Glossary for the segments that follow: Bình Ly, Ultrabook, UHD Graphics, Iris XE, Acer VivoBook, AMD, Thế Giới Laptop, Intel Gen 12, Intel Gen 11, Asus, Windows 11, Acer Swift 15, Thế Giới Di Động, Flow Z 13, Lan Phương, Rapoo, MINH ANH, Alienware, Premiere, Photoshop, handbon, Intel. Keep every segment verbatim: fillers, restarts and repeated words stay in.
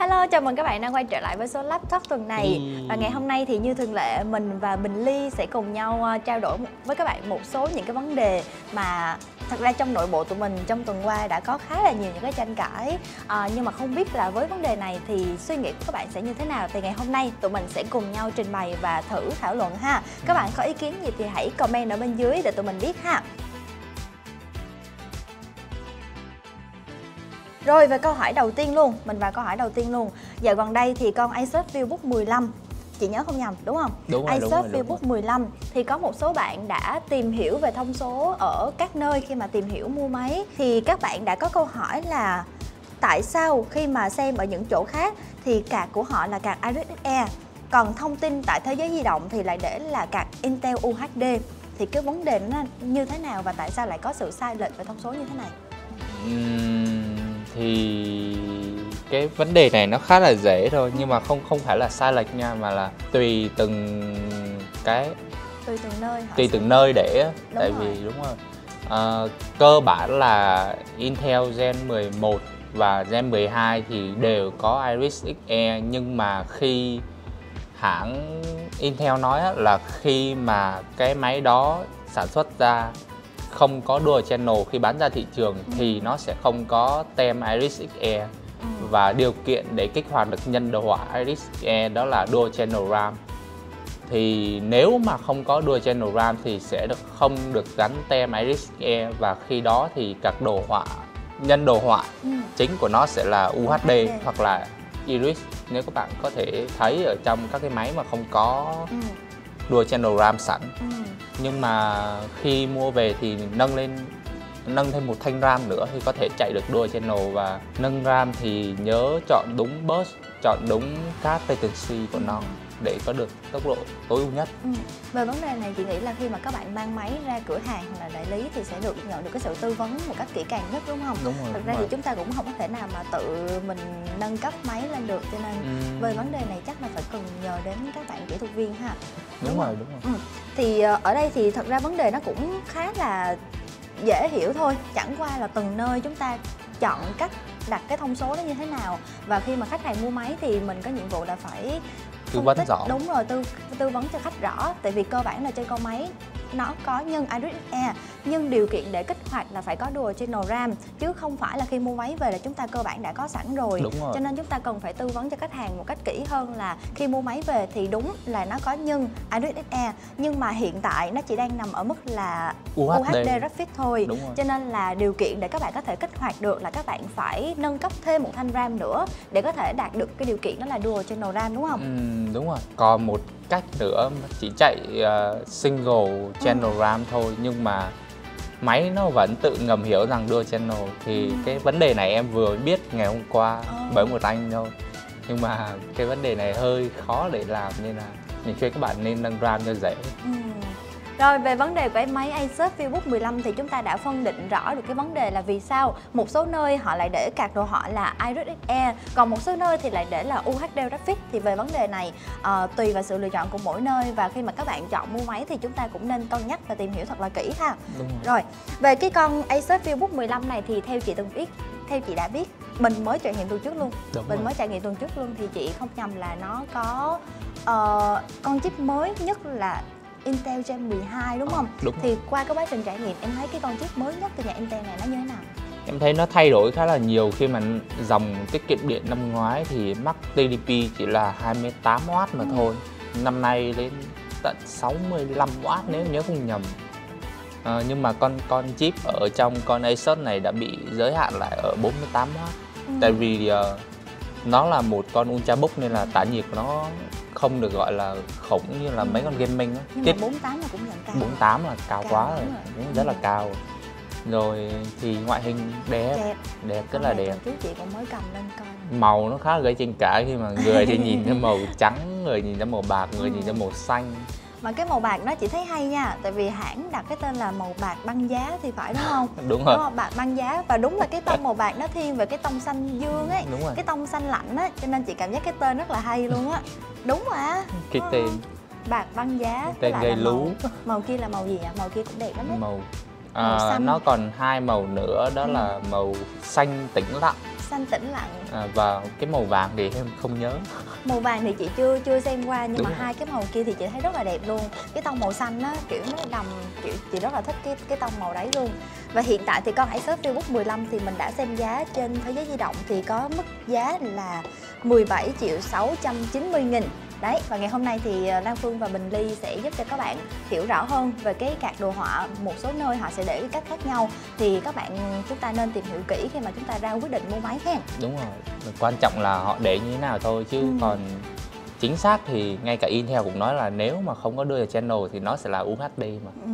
Hello, chào mừng các bạn đang quay trở lại với số Laptop tuần này. ừ. Và ngày hôm nay thì như thường lệ, mình và Bình Ly sẽ cùng nhau trao đổi với các bạn một số những cái vấn đề mà thật ra trong nội bộ tụi mình trong tuần qua đã có khá là nhiều những cái tranh cãi, à, nhưng mà không biết là với vấn đề này thì suy nghĩ của các bạn sẽ như thế nào. Thì ngày hôm nay tụi mình sẽ cùng nhau trình bày và thử thảo luận ha. Các bạn có ý kiến gì thì hãy comment ở bên dưới để tụi mình biết ha. Rồi, về câu hỏi đầu tiên luôn, mình vào câu hỏi đầu tiên luôn. Dạo gần đây thì con Acer VivoBook mười lăm, chị nhớ không nhầm đúng không? Đúng rồi, Acer VivoBook mười lăm thì có một số bạn đã tìm hiểu về thông số ở các nơi khi mà tìm hiểu mua máy. Thì các bạn đã có câu hỏi là tại sao khi mà xem ở những chỗ khác thì card của họ là card Iris ích e, còn thông tin tại Thế Giới Di Động thì lại để là card Intel u hát đê. Thì cái vấn đề nó như thế nào và tại sao lại có sự sai lệch về thông số như thế này? Uhm... Thì cái vấn đề này nó khá là dễ thôi, nhưng mà không không phải là sai lệch nha, mà là tùy từng cái tùy từng nơi hả? Tùy từng nơi để đúng tại rồi. Vì đúng rồi, à, cơ bản là Intel Gen mười một và Gen mười hai thì đều có Iris ích e, nhưng mà khi hãng Intel nói là khi mà cái máy đó sản xuất ra không có dual channel khi bán ra thị trường ừ. thì nó sẽ không có tem Iris ích e. ừ. Và điều kiện để kích hoạt được nhân đồ họa Iris ích e đó là dual channel RAM. Thì nếu mà không có dual channel RAM thì sẽ được không được gắn tem Iris ích e, và khi đó thì các đồ họa nhân đồ họa ừ. chính của nó sẽ là u hát đê ừ. hoặc là Iris. Nếu các bạn có thể thấy ở trong các cái máy mà không có ừ. dual channel RAM sẵn. ừ. Nhưng mà khi mua về thì nâng lên nâng thêm một thanh RAM nữa thì có thể chạy được dual channel. Và nâng RAM thì nhớ chọn đúng bus, chọn đúng card latency của nó để có được tốc độ tối ưu nhất. ừ. Về vấn đề này chị nghĩ là khi mà các bạn mang máy ra cửa hàng hoặc là đại lý thì sẽ được nhận được cái sự tư vấn một cách kỹ càng nhất đúng không? Đúng rồi, Thực ra rồi. thì chúng ta cũng không có thể nào mà tự mình nâng cấp máy lên được, cho nên ừ. về vấn đề này chắc là phải cần nhờ đến các bạn kỹ thuật viên ha. Đúng, đúng rồi, đúng rồi. Ừ. Thì ở đây thì thật ra vấn đề nó cũng khá là dễ hiểu thôi, chẳng qua là từng nơi chúng ta chọn cách đặt cái thông số đó như thế nào, và khi mà khách hàng mua máy thì mình có nhiệm vụ là phải tư vấn rõ. Đúng rồi, tư tư vấn cho khách rõ, tại vì cơ bản là trên con máy nó có nhân Iris ích e, nhưng điều kiện để kích hoạt là phải có dual channel RAM, chứ không phải là khi mua máy về là chúng ta cơ bản đã có sẵn rồi. Đúng rồi. Cho nên chúng ta cần phải tư vấn cho khách hàng một cách kỹ hơn là khi mua máy về thì đúng là nó có nhân Iris ích e, nhưng mà hiện tại nó chỉ đang nằm ở mức là u hát đê, u hát đê Graphics thôi. Cho nên là điều kiện để các bạn có thể kích hoạt được là các bạn phải nâng cấp thêm một thanh RAM nữa để có thể đạt được cái điều kiện đó là dual channel RAM đúng không? Ừ, đúng rồi. Còn một cách nữa chỉ chạy uh, single channel ừ. RAM thôi, nhưng mà máy nó vẫn tự ngầm hiểu rằng dual channel. Thì ừ. cái vấn đề này em vừa biết ngày hôm qua ừ. bởi một anh thôi, nhưng mà cái vấn đề này hơi khó để làm nên là mình khuyên các bạn nên nâng RAM cho dễ. ừ. Rồi, về vấn đề của máy Acer VivoBook mười lăm thì chúng ta đã phân định rõ được cái vấn đề là vì sao một số nơi họ lại để card đồ họ là Iris ích e, còn một số nơi thì lại để là u hát đê Graphics. Thì về vấn đề này à, tùy vào sự lựa chọn của mỗi nơi, và khi mà các bạn chọn mua máy thì chúng ta cũng nên cân nhắc và tìm hiểu thật là kỹ ha. Đúng rồi. Rồi, về cái con Acer VivoBook mười lăm này thì theo chị từng biết, theo chị đã biết, mình mới trải nghiệm tuần trước luôn. Đúng mình rồi. mới trải nghiệm tuần trước luôn thì chị không nhầm là nó có uh, con chip mới nhất là Intel Gen mười hai đúng không? À, đúng thì rồi. Qua cái quá trình trải nghiệm em thấy cái con chip mới nhất từ nhà Intel này nó như thế nào? Em thấy nó thay đổi khá là nhiều. Khi mà dòng tiết kiệm điện năm ngoái thì max tê đê pê chỉ là hai mươi tám oát mà ừ. thôi. Năm nay đến tận sáu mươi lăm oát nếu nhớ không nhầm. À, nhưng mà con con chip ở trong con Asus này đã bị giới hạn lại ở bốn mươi tám oát. Ừ. Tại vì uh, nó là một con Ultrabook nên là tản nhiệt của nó không được gọi là khủng như là ừ. mấy con gaming á. Nhưng mà bốn mươi tám là cũng dạng cao. bốn mươi tám là cao, cao quá rồi, rồi. Đúng, rất ừ. là cao. Rồi thì ngoại hình đẹp, đẹp, đẹp rất là đẹp. Trước chị cũng mới cầm lên coi. Màu nó khá là gây tranh cãi khi mà người thì nhìn ra màu trắng, người nhìn ra màu bạc, người ừ. nhìn ra màu xanh. Mà cái màu bạc nó chỉ thấy hay nha, tại vì hãng đặt cái tên là màu bạc băng giá thì phải, đúng không? Đúng rồi, đúng không? Bạc băng giá, và đúng là cái tông màu bạc nó thiên về cái tông xanh dương ấy, đúng rồi. Cái tông xanh lạnh á, cho nên chị cảm giác cái tên rất là hay luôn á. Đúng mà. Cái tên bạc băng giá, tên gây lú. Màu, màu kia là màu gì ạ? À? Màu kia cũng đẹp lắm đấy. Màu, à, màu xanh. Nó còn hai màu nữa đó, ừ, là màu xanh tĩnh lặng. Xanh tĩnh lặng. À, và cái màu vàng thì em không nhớ. Màu vàng thì chị chưa chưa xem qua, nhưng đúng mà rồi. Hai cái màu kia thì chị thấy rất là đẹp luôn. Cái tông màu xanh á, kiểu nó đầm, kiểu chị rất là thích cái cái tông màu đấy luôn. Và hiện tại thì con Acer Swift mười lăm thì mình đã xem giá trên Thế Giới Di Động thì có mức giá là mười bảy triệu sáu trăm chín mươi nghìn. Đấy, và ngày hôm nay thì Lan Phương và Bình Ly sẽ giúp cho các bạn hiểu rõ hơn về cái card đồ họa. Một số nơi họ sẽ để cách khác nhau, thì các bạn chúng ta nên tìm hiểu kỹ khi mà chúng ta ra quyết định mua máy ha. Đúng rồi, quan trọng là họ để như thế nào thôi chứ, ừ, còn chính xác thì ngay cả Intel cũng nói là nếu mà không có đưa vào channel thì nó sẽ là u hát đê mà. Ừ.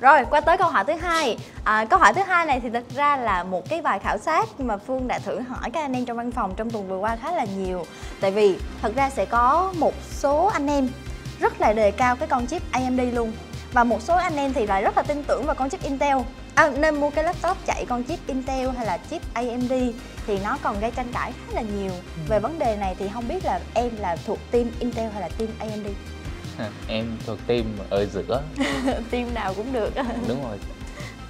Rồi, qua tới câu hỏi thứ hai. À, câu hỏi thứ hai này thì thực ra là một cái bài khảo sát, nhưng mà Phương đã thử hỏi các anh em trong văn phòng trong tuần vừa qua khá là nhiều. Tại vì thật ra sẽ có một số anh em rất là đề cao cái con chip a em đê luôn, và một số anh em thì lại rất là tin tưởng vào con chip Intel. À, nên mua cái laptop chạy con chip Intel hay là chip a em đê thì nó còn gây tranh cãi khá là nhiều. Về vấn đề này thì không biết là em là thuộc team Intel hay là team a em đê? À, em thuộc team ở giữa. Team nào cũng được. Đúng rồi.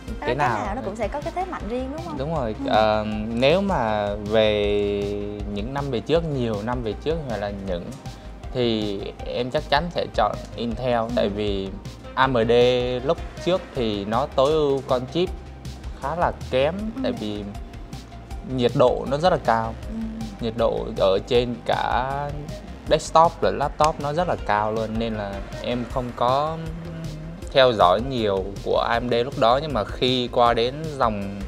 Cái, cái nào, nào nó cũng sẽ có cái thế mạnh riêng, đúng không? Đúng rồi. Ừ. À, nếu mà về những năm về trước, nhiều năm về trước hoặc là những, thì em chắc chắn sẽ chọn Intel. Ừ. Tại vì a em đê lúc trước thì nó tối ưu con chip khá là kém. Ừ. Tại vì nhiệt độ nó rất là cao. Ừ. Nhiệt độ ở trên cả desktop và laptop nó rất là cao luôn, nên là em không có theo dõi nhiều của a em đê lúc đó. Nhưng mà khi qua đến dòng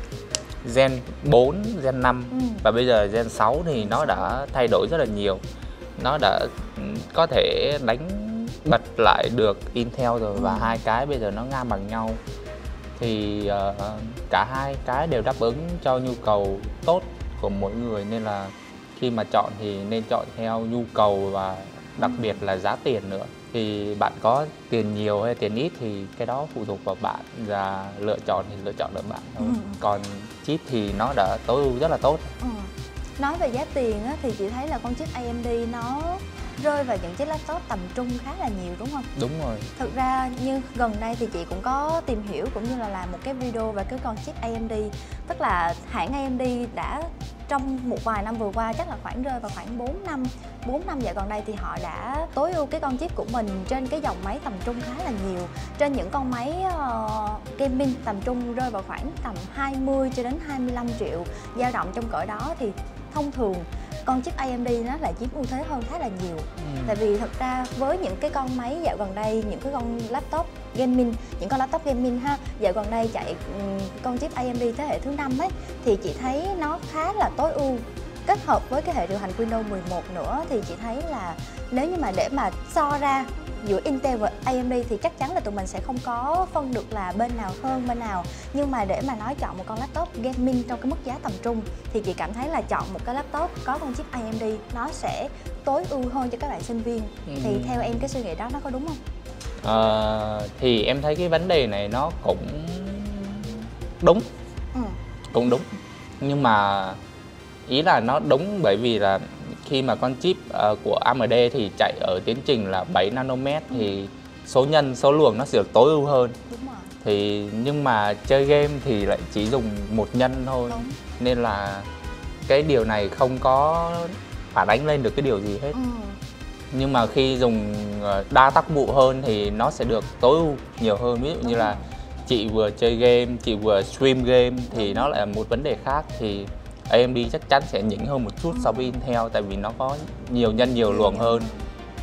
Gen bốn, Gen năm, ừ, và bây giờ Gen sáu thì nó đã thay đổi rất là nhiều. Nó đã có thể đánh bật lại được Intel rồi, ừ, và hai cái bây giờ nó ngang bằng nhau. Thì uh, cả hai cái đều đáp ứng cho nhu cầu tốt của mỗi người, nên là khi mà chọn thì nên chọn theo nhu cầu và đặc biệt là giá tiền nữa. Thì bạn có tiền nhiều hay tiền ít thì cái đó phụ thuộc vào bạn, và lựa chọn thì lựa chọn được bạn thôi. Ừ. Còn chip thì nó đã tối ưu rất là tốt. Ừ. Nói về giá tiền á, thì chị thấy là con chip a em đê nó rơi vào những chiếc laptop tầm trung khá là nhiều, đúng không? Đúng rồi. Thực ra như gần đây thì chị cũng có tìm hiểu cũng như là làm một cái video về cái con chip a em đê. Tức là hãng a em đê đã trong một vài năm vừa qua, chắc là khoảng rơi vào khoảng bốn năm dạo gần đây, thì họ đã tối ưu cái con chip của mình trên cái dòng máy tầm trung khá là nhiều. Trên những con máy uh, gaming tầm trung rơi vào khoảng tầm hai mươi cho đến hai mươi lăm triệu, dao động trong cỡ đó, thì thông thường con chip a em đê nó lại chiếm ưu thế hơn khá là nhiều. Ừ. Tại vì thật ra với những cái con máy dạo gần đây, những cái con laptop gaming, những con laptop gaming ha, dạo gần đây chạy con chip a em đê thế hệ thứ năm ấy, thì chị thấy nó khá là tối ưu. Kết hợp với cái hệ điều hành Windows mười một nữa, thì chị thấy là nếu như mà để mà so ra giữa Intel và a em đê thì chắc chắn là tụi mình sẽ không có phân được là bên nào hơn bên nào. Nhưng mà để mà nói chọn một con laptop gaming trong cái mức giá tầm trung, thì chị cảm thấy là chọn một cái laptop có con chip a em đê nó sẽ tối ưu hơn cho các bạn sinh viên. Ừ. Thì theo em cái suy nghĩ đó nó có đúng không? À, thì em thấy cái vấn đề này nó cũng đúng. Ừ. Cũng đúng. Nhưng mà ý là nó đúng bởi vì là khi mà con chip uh, của a em đê thì chạy ở tiến trình là bảy nanomet, ừ, thì số nhân, số luồng nó sẽ được tối ưu hơn. Đúng rồi. Thì nhưng mà chơi game thì lại chỉ dùng một nhân thôi. Đúng. Nên là cái điều này không có phản ánh lên được cái điều gì hết. Ừ. Nhưng mà khi dùng đa tác vụ hơn thì nó sẽ được tối ưu nhiều hơn. Ví dụ đúng như là chị vừa chơi game, chị vừa stream game thì đúng, nó lại là một vấn đề khác. Thì a em đê chắc chắn sẽ nhỉnh hơn một chút, ừ, so với Intel, tại vì nó có nhiều nhân, nhiều luồng hơn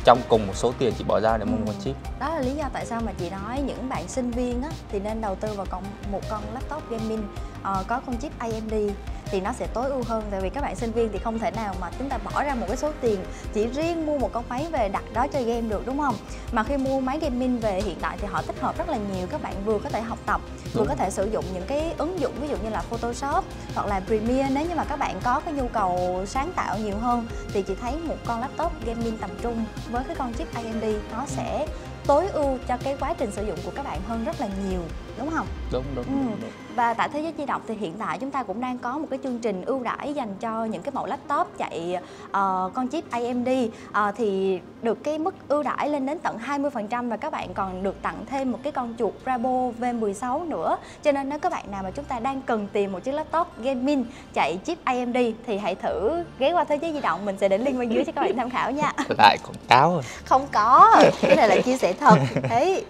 trong cùng một số tiền chị bỏ ra để mua, ừ, một chip. Đó là lý do tại sao mà chị nói những bạn sinh viên á, thì nên đầu tư vào một con laptop gaming uh, có con chip a em đê. thì nó sẽ tối ưu hơn. Tại vì các bạn sinh viên thì không thể nào mà chúng ta bỏ ra một cái số tiền chỉ riêng mua một con máy về đặt đó chơi game được, đúng không? Mà khi mua máy gaming về hiện tại thì họ tích hợp rất là nhiều, các bạn vừa có thể học tập, vừa có thể sử dụng những cái ứng dụng ví dụ như là Photoshop hoặc là Premiere. Nếu như mà các bạn có cái nhu cầu sáng tạo nhiều hơn thì chị thấy một con laptop gaming tầm trung với cái con chip a em đê nó sẽ tối ưu cho cái quá trình sử dụng của các bạn hơn rất là nhiều, đúng không? Đúng, đúng, ừ. đúng, đúng. Và tại Thế Giới Di Động thì hiện tại chúng ta cũng đang có một cái chương trình ưu đãi dành cho những cái mẫu laptop chạy uh, con chip a em đê, uh, thì được cái mức ưu đãi lên đến tận hai mươi phần trăm, và các bạn còn được tặng thêm một cái con chuột Rapoo V mười sáu nữa. Cho nên nếu các bạn nào mà chúng ta đang cần tìm một chiếc laptop gaming chạy chip a em đê thì hãy thử ghé qua Thế Giới Di Động, mình sẽ để link bên dưới cho các bạn tham khảo nha. Lại còn táo rồi. Không có, cái này là chia sẻ thật. Đấy.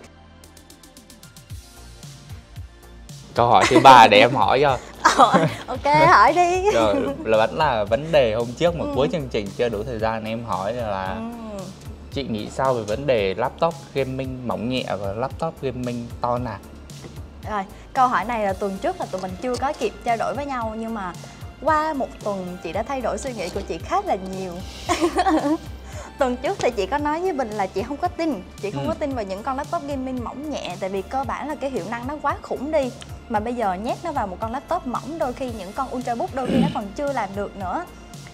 Câu hỏi thứ ba để em hỏi cho. Ờ, ok, hỏi đi. Rồi, là vẫn là vấn đề hôm trước mà ừ. cuối chương trình chưa đủ thời gian em hỏi là ừ. chị nghĩ sao về vấn đề laptop gaming mỏng nhẹ và laptop gaming to nặng? Rồi, câu hỏi này là tuần trước là tụi mình chưa có kịp trao đổi với nhau, nhưng mà qua một tuần chị đã thay đổi suy nghĩ của chị khá là nhiều. Tuần trước thì chị có nói với Bình là chị không có tin, chị không ừ. có tin vào những con laptop gaming mỏng nhẹ, tại vì cơ bản là cái hiệu năng nó quá khủng đi, mà bây giờ nhét nó vào một con laptop mỏng, đôi khi những con Ultrabook đôi khi nó còn chưa làm được nữa.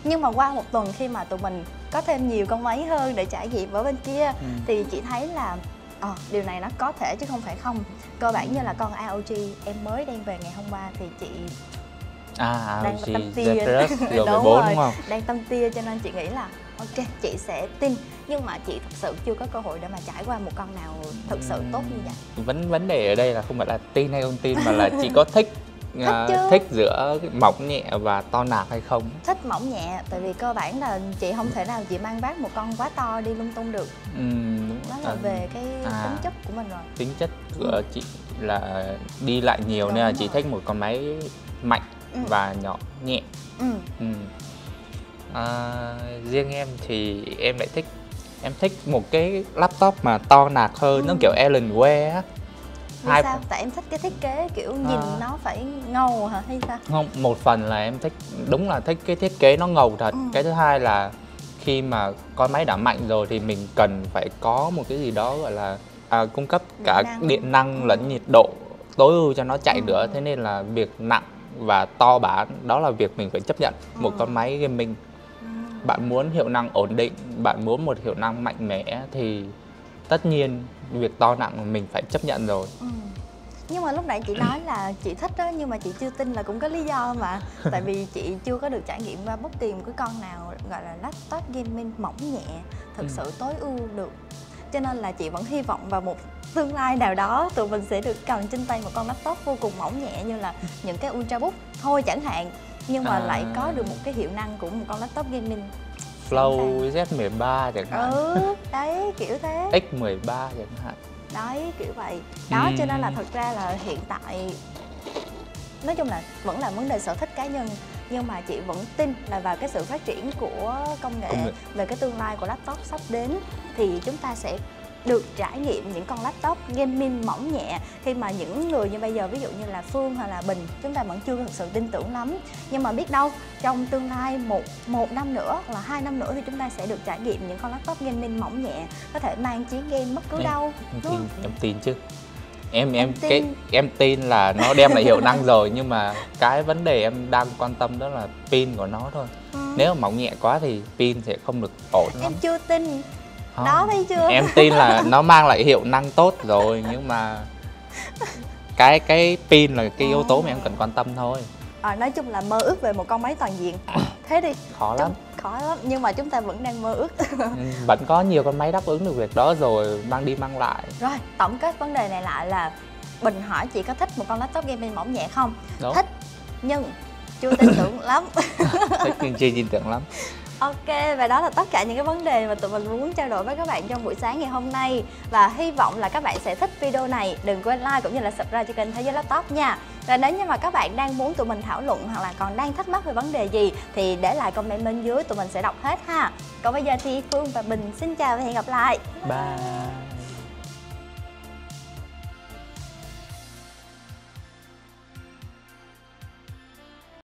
Nhưng mà qua một tuần khi mà tụi mình có thêm nhiều con máy hơn để trải nghiệm ở bên kia ừ. thì chị thấy là à, điều này nó có thể chứ không phải không. Cơ bản như là con a o giê em mới đem về ngày hôm qua thì chị à, đang tâm tia, đúng rồi, đúng không? Đang tâm tia, cho nên chị nghĩ là ok, chị sẽ tin, nhưng mà chị thật sự chưa có cơ hội để mà trải qua một con nào thật sự tốt như vậy. Vấn vấn đề ở đây là không phải là tin hay không tin, mà là chị có thích thích, uh, thích giữa mỏng nhẹ và to nạc hay không? Thích mỏng nhẹ, tại vì cơ bản là chị không thể nào chị mang vác một con quá to đi lung tung được. Ừ, đúng. Đó là à, về cái à, tính chất của mình rồi. Tính chất của ừ. chị là đi lại nhiều, đúng nên là chị rồi. Thích một con máy mạnh ừ. và nhỏ nhẹ. Ừ. Ừ. À, riêng em thì em lại thích em thích một cái laptop mà to nạc hơn, ừ. nó kiểu Alienware á. Hai... sao? Tại em thích cái thiết kế kiểu nhìn à... nó phải ngầu hả hay sao? Không, một phần là em thích, đúng là thích cái thiết kế nó ngầu thật. Ừ. Cái thứ hai là khi mà con máy đã mạnh rồi thì mình cần phải có một cái gì đó gọi là à, cung cấp cả điện năng, điện năng lẫn ừ. nhiệt độ tối ưu cho nó chạy ừ. nữa. Thế nên là việc nặng và to bản đó là việc mình phải chấp nhận. Ừ. Một con máy gaming, bạn muốn hiệu năng ổn định, bạn muốn một hiệu năng mạnh mẽ thì tất nhiên việc to nặng mình phải chấp nhận rồi. Ừ. Nhưng mà lúc nãy chị nói là chị thích đó, nhưng mà chị chưa tin là cũng có lý do mà. Tại vì chị chưa có được trải nghiệm qua bất kỳ một cái con nào gọi là laptop gaming mỏng nhẹ thực ừ. sự tối ưu được. Cho nên là chị vẫn hy vọng vào một tương lai nào đó tụi mình sẽ được cầm trên tay một con laptop vô cùng mỏng nhẹ như là những cái Ultrabook thôi chẳng hạn, nhưng mà à... lại có được một cái hiệu năng của một con laptop gaming Flow Z mười ba chẳng hạn. Ừ, đấy, kiểu thế. X mười ba chẳng hạn. Đấy, kiểu vậy. Đó, ừ. cho nên là thật ra là hiện tại nói chung là vẫn là vấn đề sở thích cá nhân, nhưng mà chị vẫn tin là vào cái sự phát triển của công nghệ, công nghệ. về cái tương lai của laptop sắp đến thì chúng ta sẽ được trải nghiệm những con laptop gaming mỏng nhẹ, khi mà những người như bây giờ ví dụ như là Phương hoặc là Bình chúng ta vẫn chưa thực sự tin tưởng lắm, nhưng mà biết đâu trong tương lai một một năm nữa hoặc là hai năm nữa thì chúng ta sẽ được trải nghiệm những con laptop gaming mỏng nhẹ, có thể mang chiến game bất cứ em, đâu em tin, em tin chứ em em, em tin. Cái em tin là nó đem lại hiệu năng rồi, nhưng mà cái vấn đề em đang quan tâm đó là pin của nó thôi. Ừ. Nếu mà mỏng nhẹ quá thì pin sẽ không được ổn lắm. Em chưa tin. Đó, thấy chưa? Em tin là nó mang lại hiệu năng tốt rồi, nhưng mà cái cái pin là cái yếu tố mà em cần quan tâm thôi. À, nói chung là mơ ước về một con máy toàn diện. Thế đi. Khó lắm. Khó lắm, nhưng mà chúng ta vẫn đang mơ ước. Vẫn có nhiều con máy đáp ứng được việc đó rồi, mang đi mang lại. Rồi, tổng kết vấn đề này lại là Bình hỏi chị có thích một con laptop gaming mỏng nhẹ không? Đúng. Thích, nhưng chưa tin tưởng lắm. Thích nhưng chưa tin tưởng lắm. Ok, và đó là tất cả những cái vấn đề mà tụi mình muốn trao đổi với các bạn trong buổi sáng ngày hôm nay. Và hy vọng là các bạn sẽ thích video này. Đừng quên like cũng như là subscribe cho kênh Thế Giới Laptop nha. Và nếu như mà các bạn đang muốn tụi mình thảo luận hoặc là còn đang thắc mắc về vấn đề gì thì để lại comment bên dưới, tụi mình sẽ đọc hết ha. Còn bây giờ thì Phương và Bình xin chào và hẹn gặp lại. Bye.